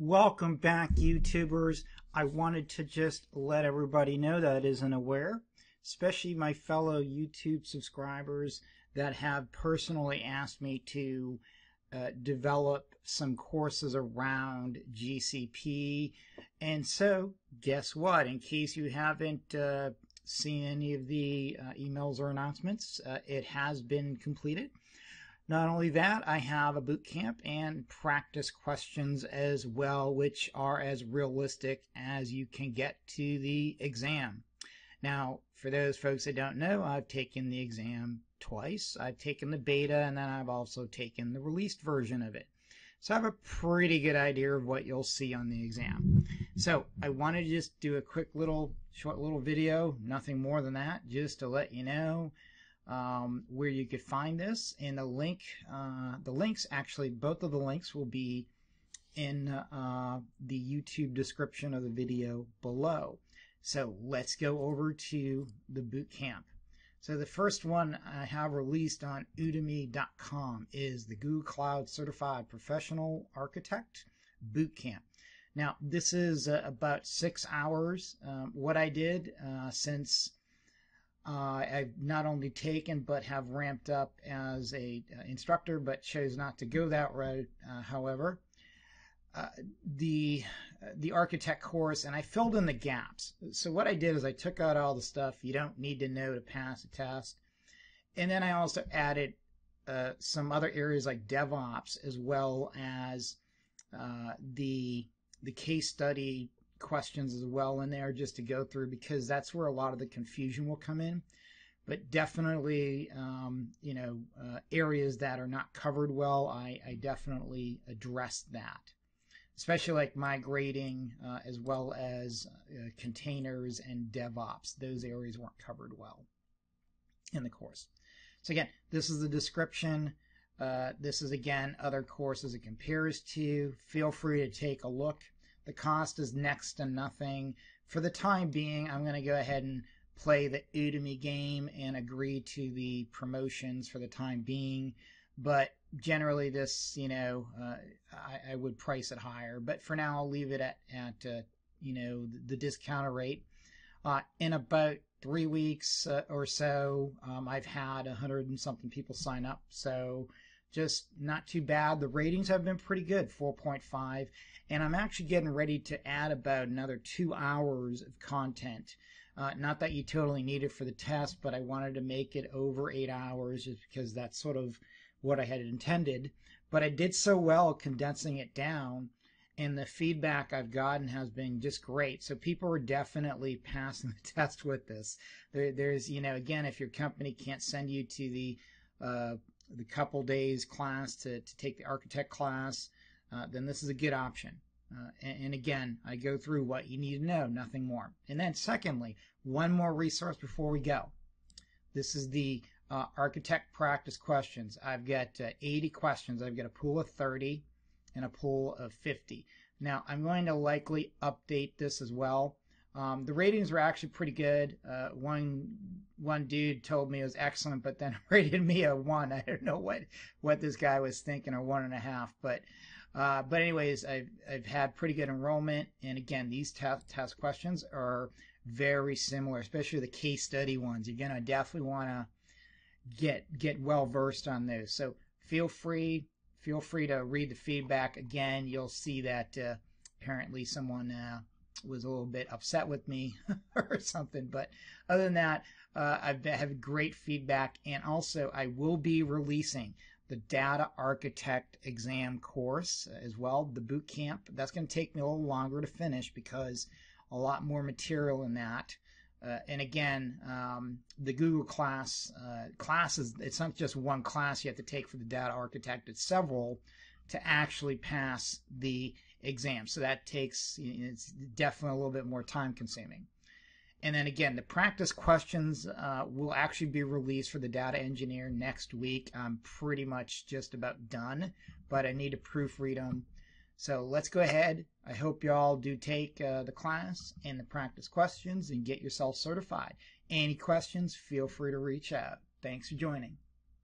Welcome back, YouTubers. I wanted to just let everybody know that isn't aware, especially my fellow YouTube subscribers that have personally asked me to develop some courses around GCP. And so, guess what? In case you haven't seen any of the emails or announcements, it has been completed. Not only that, I have a boot camp and practice questions as well, which are as realistic as you can get to the exam. Now, for those folks that don't know, I've taken the exam twice. I've taken the beta, and then I've also taken the released version of it. So I have a pretty good idea of what you'll see on the exam. So I wanted to just do a quick little, short little video, nothing more than that, just to let you know where you could find this. And the link, the links, actually, both of the links will be in the YouTube description of the video below. So let's go over to the boot camp. So the first one I have released on udemy.com is the Google Cloud Certified Professional Architect Bootcamp. Now, this is about 6 hours. What I did since I've not only taken but have ramped up as a instructor, but chose not to go that route, however, the architect course, and I filled in the gaps. So what I did is I took out all the stuff you don't need to know to pass a test, and then I also added some other areas like DevOps, as well as the case study questions as well in there, just to go through, because that's where a lot of the confusion will come in. But definitely, you know, areas that are not covered well, I definitely addressed that, especially like migrating as well as containers and DevOps. Those areas weren't covered well in the course. So again, this is the description. This is, again, other courses it compares to. Feel free to take a look. The cost is next to nothing. For the time being, I'm going to go ahead and play the Udemy game and agree to the promotions for the time being. But generally, this, you know, I would price it higher, but for now I'll leave it at you know, the discounted rate. In about 3 weeks or so, I've had 100 and something people sign up, so just not too bad. The ratings have been pretty good, 4.5, and I'm actually getting ready to add about another 2 hours of content. Not that you totally need it for the test, but I wanted to make it over 8 hours, just because that's sort of what I had intended. But I did so well condensing it down, and the feedback I've gotten has been just great. So people are definitely passing the test with this. There's, you know, again, if your company can't send you to the couple days class to take the architect class, then this is a good option. And again, I go through what you need to know, nothing more. And then secondly, one more resource before we go. This is the architect practice questions. I've got 80 questions. I've got a pool of 30 and a pool of 50. Now, I'm going to likely update this as well. The ratings were actually pretty good. One dude told me it was excellent, but then rated me a 1. I don't know what this guy was thinking, or 1.5. But anyways, I've had pretty good enrollment. And again, these test questions are very similar, especially the case study ones. You're going to definitely want to get well versed on those. So feel free to read the feedback. Again, you'll see that apparently someone was a little bit upset with me or something, but other than that, I have great feedback. And also, I will be releasing the Data Architect exam course as well, the boot camp. That's going to take me a little longer to finish because a lot more material in that. And again, the Google classes, it's not just one class you have to take for the data architect, it's several to actually pass the exam. So that takes, it's definitely a little bit more time consuming. And then again, the practice questions will actually be released for the data engineer next week. I'm pretty much just about done, but I need to proofread them. So let's go ahead. I hope you all do take the class and the practice questions and get yourself certified. Any questions, feel free to reach out. Thanks for joining.